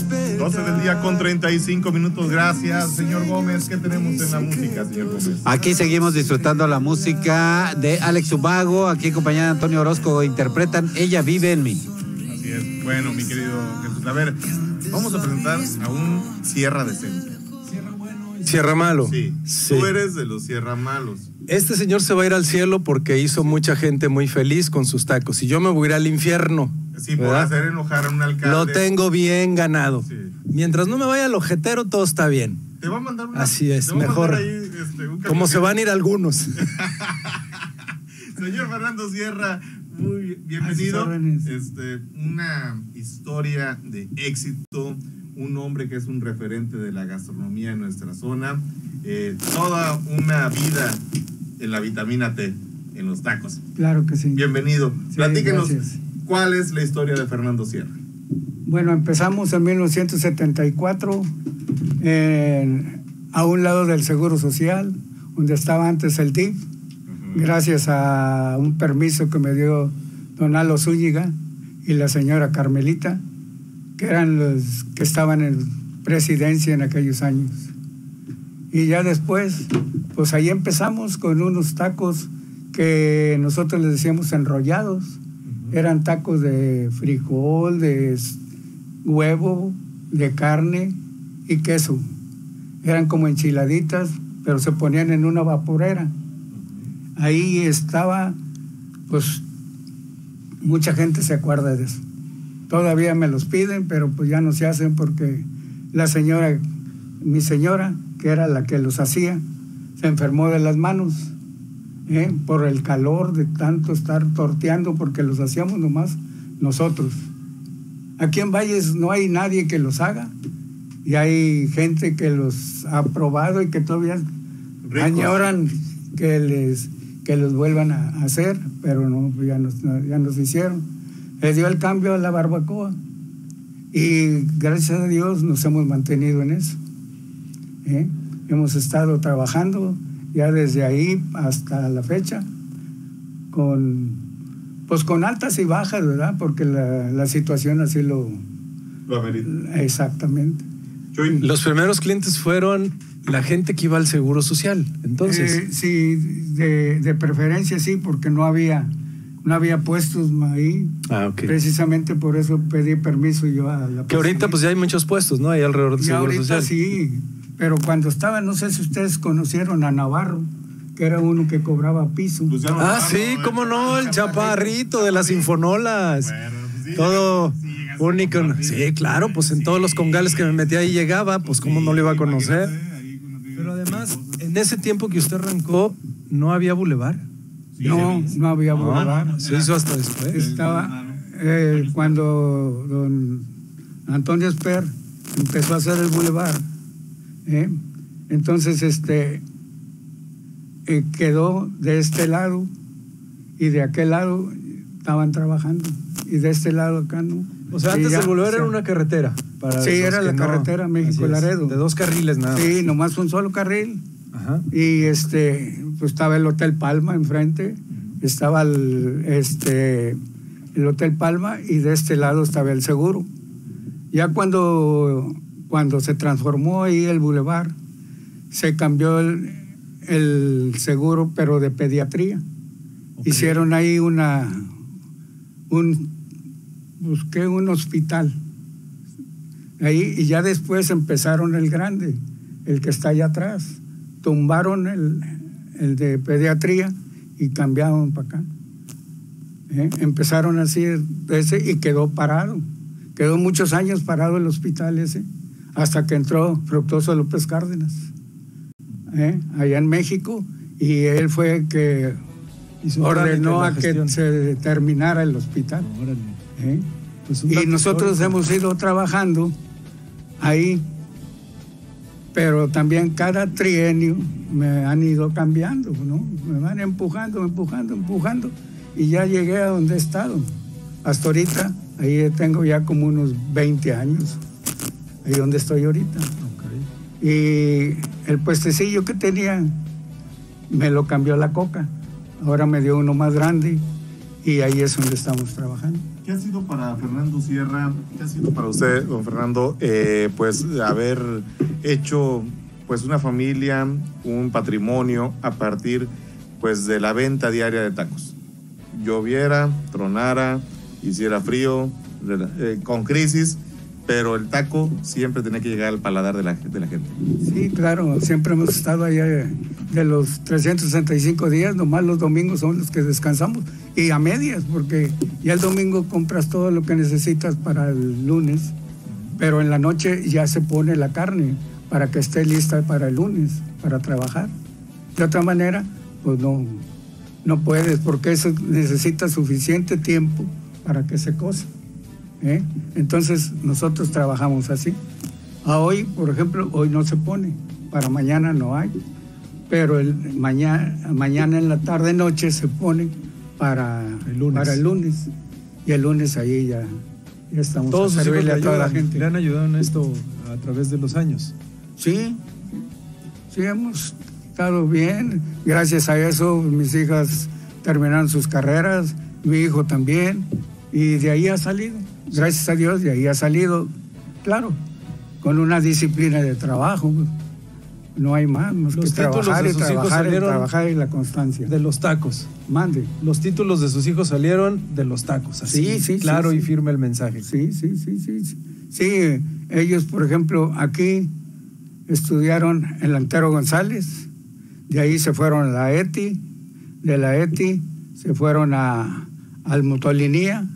12:35 p.m. Gracias, señor Gómez. ¿Qué tenemos en la música, señor Gómez? Aquí seguimos disfrutando la música de Alex Ubago, aquí acompañada de Antonio Orozco. Interpretan Ella vive en mí. Así es. Bueno, mi querido Jesús, a ver, vamos a presentar a un Sierra decente. Sierra Malo. Sí, sí. Tú eres de los Sierra Malos. Este señor se va a ir al cielo porque hizo mucha gente muy feliz con sus tacos. Y yo me voy a ir al infierno. Sí, por hacer enojar a un alcalde. Lo tengo bien ganado. Sí. Mientras no me vaya al ojetero, todo está bien. Te va a mandar una... Así es, mejor. Ahí, como se van a ir algunos. Señor Fernando Sierra, muy bienvenido. Una historia de éxito. Un hombre que es un referente de la gastronomía en nuestra zona, toda una vida en la vitamina T, en los tacos. Claro que sí. Bienvenido. Sí, platíquenos, gracias. ¿Cuál es la historia de Fernando Sierra? Bueno, empezamos en 1974, a un lado del Seguro Social, donde estaba antes el DIF, gracias a un permiso que me dio don Alo Zúñiga y la señora Carmelita, que eran los que estaban en presidencia en aquellos años. Y ya después, pues ahí empezamos con unos tacos que nosotros les decíamos enrollados. Eran tacos de frijol, de huevo, de carne y queso. Eran como enchiladitas, pero se ponían en una vaporera. Ahí estaba, pues, mucha gente se acuerda de eso. Todavía me los piden, pero pues ya no se hacen porque la señora, mi señora, que era la que los hacía, se enfermó de las manos, por el calor de tanto estar torteando, porque los hacíamos nomás nosotros. Aquí en Valles no hay nadie que los haga, y hay gente que los ha probado y que todavía añoran que los vuelvan a hacer, pero no, ya no se hicieron. Le dio el cambio a la barbacoa y gracias a Dios nos hemos mantenido en eso. Hemos estado trabajando ya desde ahí hasta la fecha con altas y bajas, ¿verdad? Porque la situación así lo amerita. Exactamente. Los primeros clientes fueron la gente que iba al Seguro Social, entonces. Sí, de preferencia sí, porque no había puestos ahí. Ah, okay. Precisamente por eso pedí permiso yo a la... Que ahorita pues ya hay muchos puestos, ¿no? Ahí alrededor del Seguro Social. Sí, pero cuando estaba, no sé si ustedes conocieron a Navarro, que era uno que cobraba piso. Pues Navarro, sí, cómo no, el chaparrito de las Sinfonolas. Bueno, pues sí, todo sí, único. Sí, claro, pues en todos los congales que me metía ahí llegaba, pues cómo no lo iba a conocer. Pero además, en ese tiempo que usted arrancó, no había bulevar. No había boulevard. Se hizo hasta después. Estaba cuando don Antonio Esper empezó a hacer el boulevard. Entonces quedó de este lado y de aquel lado estaban trabajando y de este lado acá no. O sea, antes el boulevard era una carretera. Sí, era la carretera México-Laredo. De dos carriles nada más. Sí, nomás un solo carril. Ajá. Y pues estaba el Hotel Palma enfrente, estaba el Hotel Palma y de este lado estaba el Seguro. Ya cuando se transformó ahí el bulevar, se cambió el Seguro, pero de pediatría. Okay. Hicieron ahí busqué un hospital ahí y ya después empezaron el grande, el que está allá atrás. Tumbaron el de pediatría y cambiaron para acá. Empezaron así ese y quedó parado. Quedó muchos años parado el hospital ese, hasta que entró Fructoso López Cárdenas, allá en México, y él fue el que ordenó a que se terminara el hospital. Pues y nosotros hemos ido trabajando ahí, pero también cada trienio me han ido cambiando, ¿no? Me van empujando, y ya llegué a donde he estado. Hasta ahorita, ahí tengo ya como unos 20 años, ahí donde estoy ahorita. Okay. Y el puestecillo que tenía, me lo cambió la Coca. Ahora me dio uno más grande, y ahí es donde estamos trabajando. ¿Qué ha sido para Fernando Sierra? ¿Qué ha sido para usted, don Fernando, pues haber hecho pues una familia, un patrimonio a partir pues de la venta diaria de tacos? Lloviera, tronara, hiciera frío, con crisis, pero el taco siempre tenía que llegar al paladar de la gente. Sí, claro, siempre hemos estado allá de los 365 días, nomás los domingos son los que descansamos, y a medias, porque ya el domingo compras todo lo que necesitas para el lunes, pero en la noche ya se pone la carne para que esté lista para el lunes, para trabajar. De otra manera, pues no puedes, porque eso necesita suficiente tiempo para que se cosa. Entonces nosotros trabajamos así. A hoy, por ejemplo, hoy no se pone, para mañana no hay, pero mañana en la tarde noche se pone para el lunes, y el lunes ahí ya estamos. Todos a servirle a toda la gente. ¿Le han ayudado en esto a través de los años? Sí, hemos estado bien. Gracias a eso mis hijas terminaron sus carreras, mi hijo también, y de ahí ha salido. Gracias a Dios, de ahí ha salido, claro, con una disciplina de trabajo. No hay más, que trabajar y trabajar y trabajar, y la constancia. De los tacos. Mande. Los títulos de sus hijos salieron de los tacos. Así, sí, claro, sí, y firme el mensaje. Sí. Sí, ellos, por ejemplo, aquí estudiaron en Antero González, de ahí se fueron a la ETI, de la ETI se fueron al Motolinía,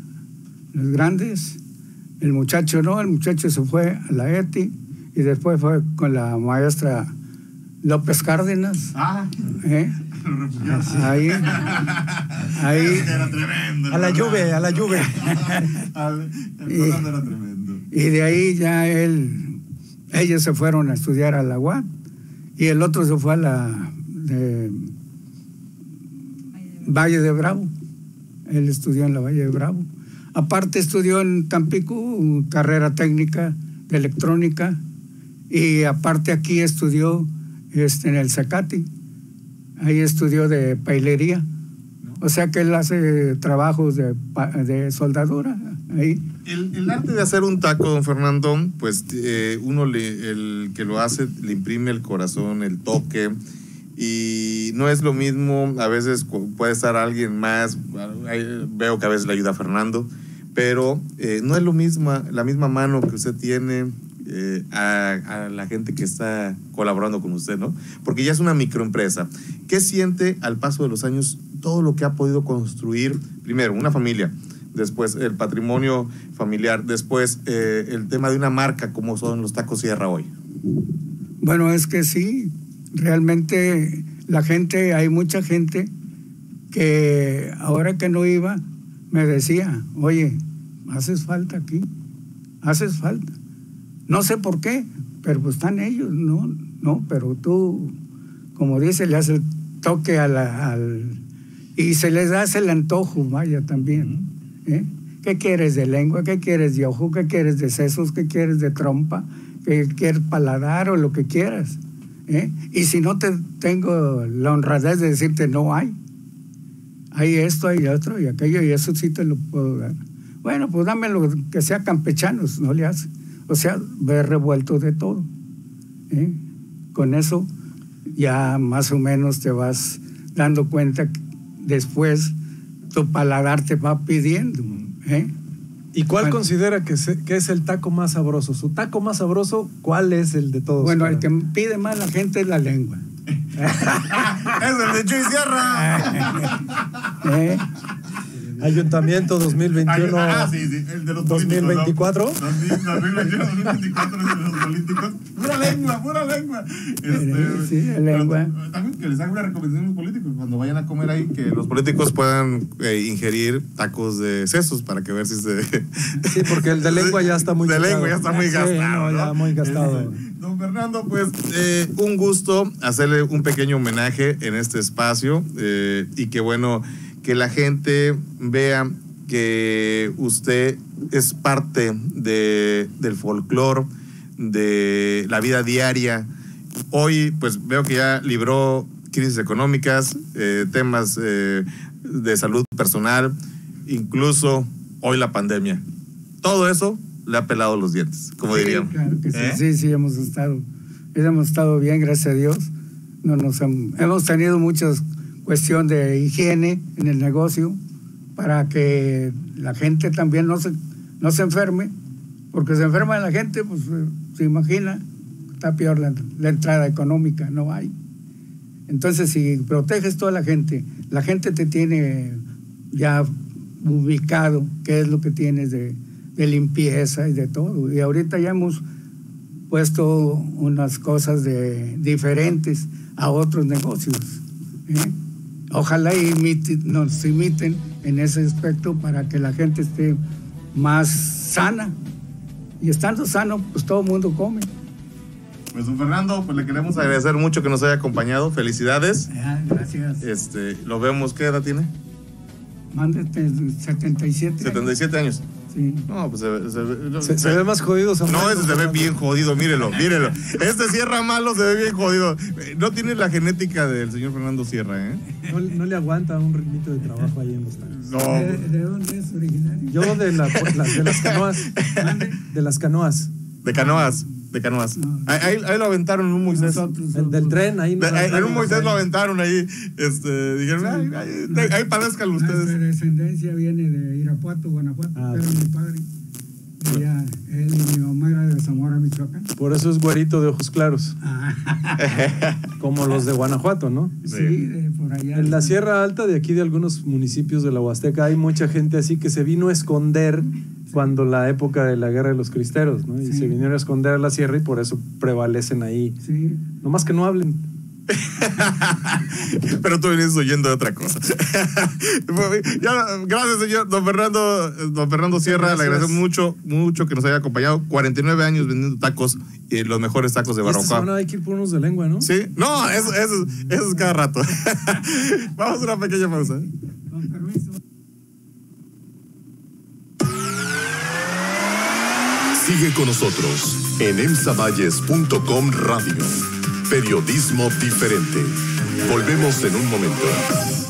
los grandes. El muchacho no, el muchacho se fue a la ETI y después fue con la maestra López Cárdenas. Ahí. Era tremendo. A la lluvia. Era tremendo. Y de ahí ya ellos se fueron a estudiar a la UAD, y el otro se fue a la Valle de Bravo. Él estudió en la Valle de Bravo. Aparte estudió en Tampico carrera técnica de electrónica, y aparte aquí estudió en el Zacate. Ahí estudió de pailería. O sea que él hace trabajos de soldadura. Ahí. El arte de hacer un taco, don Fernando, pues el que lo hace le imprime el corazón, el toque. Y no es lo mismo, a veces puede estar alguien más, veo que a veces le ayuda a Fernando, pero no es lo mismo, la misma mano que usted tiene a la gente que está colaborando con usted, ¿no? Porque ya es una microempresa. ¿Qué siente al paso de los años todo lo que ha podido construir? Primero, una familia, después el patrimonio familiar, después el tema de una marca como son los Tacos Sierra hoy. Bueno, es que sí. Realmente la gente, hay mucha gente que ahora que no iba, me decía, oye, haces falta aquí, haces falta. No sé por qué, pero pues están ellos, no, pero tú, como dice, le haces el toque y se les hace el antojo, vaya, también. ¿Qué quieres de lengua? ¿Qué quieres de ojo? ¿Qué quieres de sesos? ¿Qué quieres de trompa? ¿Qué quieres paladar o lo que quieras? Y si no tengo la honradez de decirte no hay esto, hay otro y aquello, y eso sí te lo puedo dar. Bueno, pues dame lo que sea campechanos, no le hace. O sea, ve revuelto de todo. Con eso ya más o menos te vas dando cuenta que después tu paladar te va pidiendo. ¿Y cuál considera que es el taco más sabroso? ¿Su taco más sabroso, cuál es el de todos? Bueno, el que pide más la gente es la lengua. ¡Es el de Chuy Sierra! Ayuntamiento 2021. Sí, el de los 2024. 2024 es el de los políticos. ¡Pura lengua! Lengua. También que les hago una recomendación a los políticos, cuando vayan a comer ahí, que los políticos puedan ingerir tacos de sesos para que ver si se... Sí, porque el de lengua ya está muy gastado. Don Fernando, pues un gusto hacerle un pequeño homenaje en este espacio, y que bueno... que la gente vea que usted es parte del folclore, de la vida diaria. Hoy, pues veo que ya libró crisis económicas, temas de salud personal, incluso hoy la pandemia. Todo eso le ha pelado los dientes, como diríamos. Claro que sí, sí, hemos estado bien, gracias a Dios. No nos han, hemos tenido muchas cuestiones de higiene en el negocio para que la gente también no se enferme, porque se enferma la gente, pues se imagina, está peor la entrada económica, no hay. Entonces, si proteges toda la gente te tiene ya ubicado qué es lo que tienes de limpieza y de todo. Y ahorita ya hemos puesto unas cosas diferentes a otros negocios. Ojalá nos imiten en ese aspecto para que la gente esté más sana. Y estando sano, pues todo el mundo come. Pues don Fernando, pues le queremos agradecer mucho que nos haya acompañado. Felicidades. Gracias. Lo vemos, ¿qué edad tiene? Mándate 77. 77 años. Sí. No, pues se ve más jodido. No, ese se ve bien jodido, mírelo, mírelo. Este Sierra Malo se ve bien jodido. No tiene la genética del señor Fernando Sierra, ¿eh? No le aguanta un ritmito de trabajo ahí en los tacos. No. ¿De dónde es originario? Yo de las Canoas. De las Canoas. De Canoas. De Canoas. No, ahí lo aventaron en un Moisés. Del tren, ahí. En un Moisés lo aventaron ahí. Dijeron, ahí padezcan ustedes. Su descendencia viene de Irapuato, Guanajuato, pero mi padre. Ella, él y mi mamá era de Zamora, Michoacán. Por eso es güerito de ojos claros. Como los de Guanajuato, ¿no? Sí, por allá. En la Sierra Alta de aquí, de algunos municipios de la Huasteca, hay mucha gente así que se vino a esconder cuando la época de la Guerra de los Cristeros, ¿no? Y se vinieron a esconder a la sierra y por eso prevalecen ahí. Sí. Nomás que no hablen. Pero tú vienes huyendo de otra cosa. Gracias, señor don Fernando Sierra. Gracias. Le agradecemos mucho que nos haya acompañado. 49 años vendiendo tacos, los mejores tacos de barroca. No, hay que ir por unos de lengua, ¿no? Sí, no, eso es cada rato. Vamos a una pequeña pausa. Con permiso. Sigue con nosotros en emsavalles.com Radio. Periodismo diferente. Volvemos en un momento.